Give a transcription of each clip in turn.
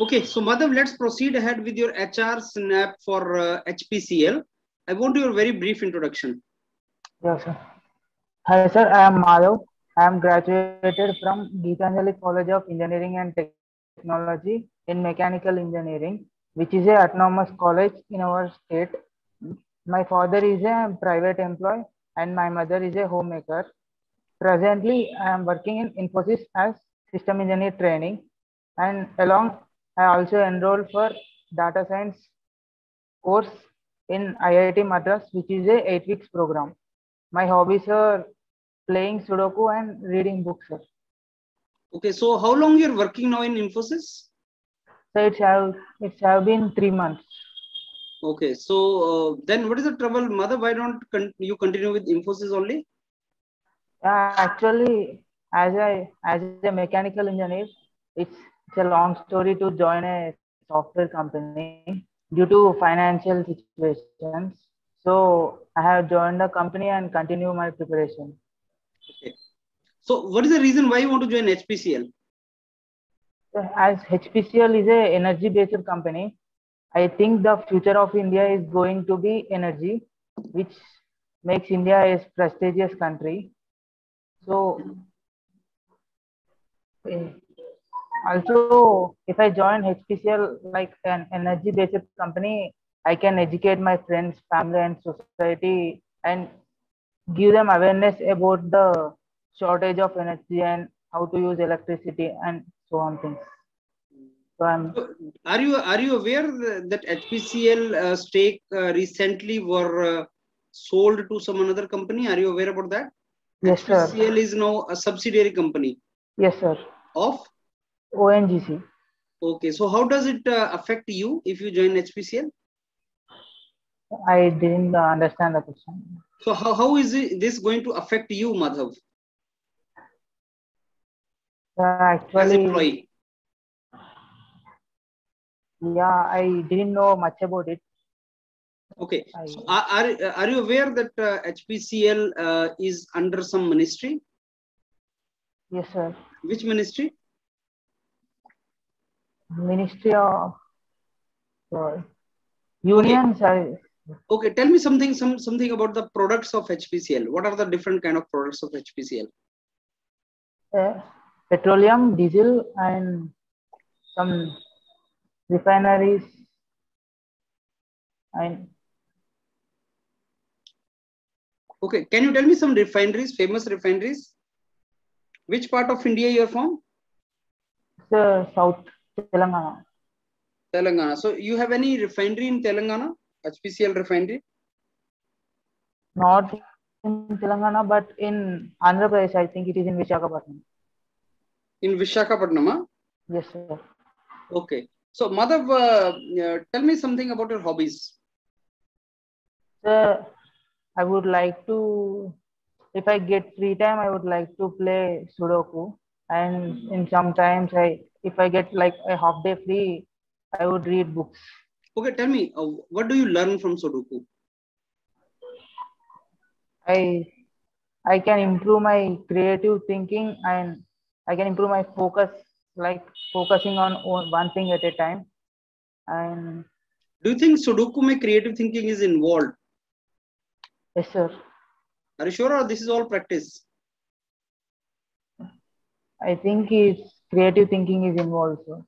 Okay, so Madhav, let's proceed ahead with your HR snap for HPCL. I want your very brief introduction. Yes, sir. Hi, sir. I am Madhav. I am graduated from Geetanjali College of Engineering and Technology in Mechanical Engineering, which is an autonomous college in our state. My father is a private employee and my mother is a homemaker. Presently, I am working in Infosys as system engineer training, and along I also enrolled for data science course in IIT Madras, which is a 8 weeks program. My hobbies are playing Sudoku and reading books, sir. Okay, so how long you're working now in Infosys? So it's have been 3 months. Okay, so then what is the trouble, Mother? Why don't you continue with Infosys only? Actually, as a mechanical engineer, it's a long story to join a software company due to financial situations. So I have joined the company and continue my preparation. Okay. So what is the reason why you want to join HPCL? As HPCL is an energy-based company, I think the future of India is going to be energy, which makes India a prestigious country. So also, if I join HPCL like an energy-based company, I can educate my friends, family, and society and give them awareness about the shortage of energy and how to use electricity and so on things. So are you aware that HPCL stake recently were sold to some another company? Are you aware about that? Yes, HPCL, sir. HPCL is now a subsidiary company. Yes, sir. Of? ONGC. Okay, so how does it affect you if you join HPCL? I didn't understand the question. So how is this going to affect you, Madhav? Actually, as employee? Yeah, I didn't know much about it. Okay, so are you aware that HPCL is under some ministry? Yes, sir. Which ministry? Ministry of Union Service. Okay, tell me something about the products of HPCL. What are the different kind of products of HPCL? Petroleum, diesel, and some refineries. And okay, can you tell me some refineries, famous refineries? Which part of India you are from? The South. Telangana. Telangana. So you have any refinery in Telangana? HPCL refinery? Not in Telangana, but in Andhra Pradesh, I think it is in Visakhapatnam. In Visakhapatnam, huh? Yes, sir. Okay. So, Madhav, tell me something about your hobbies. Sir, I would like to, if I get free time, I would like to play Sudoku. And in sometimes if I get like a half day free, I would read books. Okay, tell me, what do you learn from Sudoku? I can improve my creative thinking and I can improve my focus, like focusing on one thing at a time. And do you think Sudoku mein creative thinking is involved? Yes, sir. Are you sure, or this is all practice? I think creative thinking is involved, sir.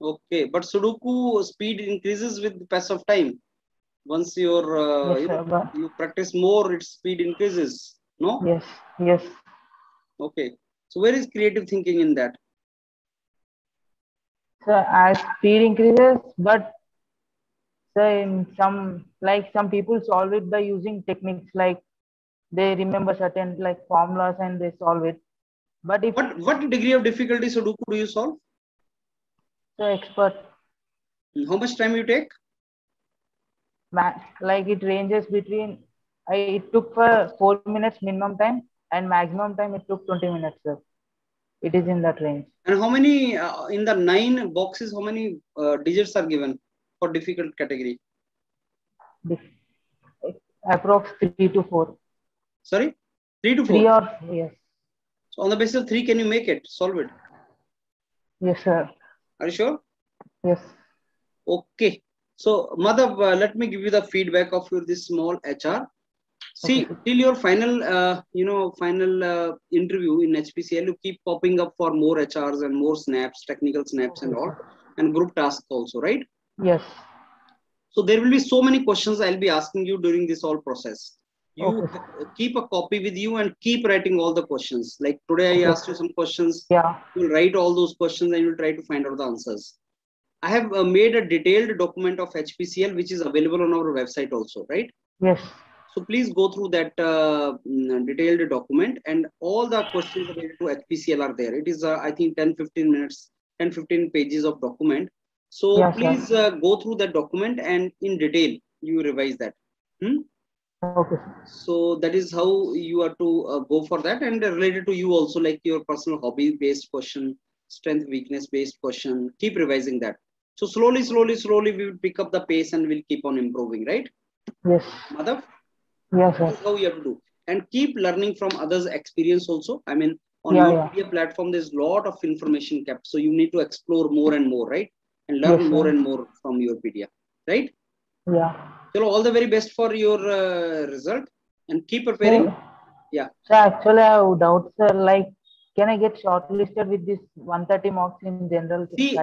Okay, but Sudoku speed increases with the pass of time. Once you practice more, its speed increases. No? Yes, yes. Okay. So where is creative thinking in that? Sir, as speed increases, but sir, in some people solve it by using techniques, like they remember certain formulas and they solve it. But what degree of difficulty Sudoku do you solve? So expert. How much time you take? Like it ranges between, it took for 4 minutes minimum time, and maximum time it took 20 minutes. Sir. It is in that range. And how many, in the 9 boxes, how many digits are given for difficult category? Approx 3 to 4. Sorry? 3 to 4? 3 or 4, yes. So on the basis of 3, can you make it, solve it? Yes, sir. Are you sure? Yes. Okay. So, Madhav, let me give you the feedback of your this small HR. See, okay, till your final, interview in HPCL, you keep popping up for more HRs and more snaps, technical snaps and all, and group tasks also, right? Yes. So there will be so many questions I'll be asking you during this whole process. You okay, keep a copy with you and keep writing all the questions. Like today, I asked you some questions. Yeah. You'll write all those questions and you'll try to find out the answers. I have made a detailed document of HPCL, which is available on our website also, right? Yes. So please go through that detailed document, and all the questions related to HPCL are there. It is, I think, 10-15 pages of document. So yes, please go through that document and in detail, you revise that. Hmm? Okay. So that is how you are to go for that, and related to you also, like your personal hobby based question, strength weakness based question, keep revising that. So slowly we will pick up the pace and we'll keep on improving, right? Yes. Madhav? Yes, sir. That's how you have to do. And keep learning from others' experience also. I mean, on your media platform, there's a lot of information kept. So you need to explore more and more, right? And learn more and more from your media, right? Yeah. So all the very best for your result and keep preparing. So, yeah. So actually, I have doubts, sir. Like, can I get shortlisted with this 130 marks in general? See,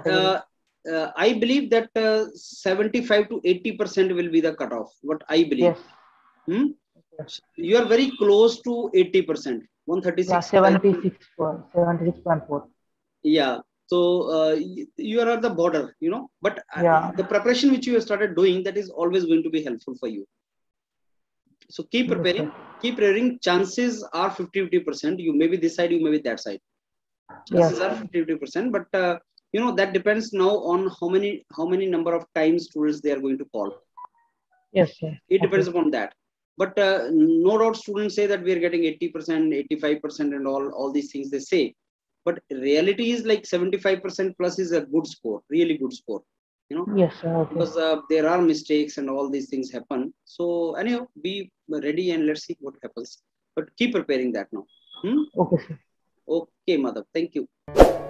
I believe that 75% to 80% will be the cutoff. What I believe. Yes. Hmm? Yes. You are very close to 80%. 136. 76.4. Yeah. So you are at the border, you know. But the preparation which you have started doing, that is always going to be helpful for you. So keep preparing. Keep preparing. Chances are 50-50%. You may be this side, you may be that side. Chances are 50-50%. But you know, that depends now on how many number of times students they are going to call. Yes, sir. It depends upon that. But no doubt students say that we are getting 80%, 85% and all these things they say. But reality is like 75% plus is a good score, really good score, you know. Yes, sir. Okay. Because there are mistakes and all these things happen. So anyhow, be ready and let's see what happens. But keep preparing that now. Hmm? Okay, sir. Okay, Madhav. Thank you.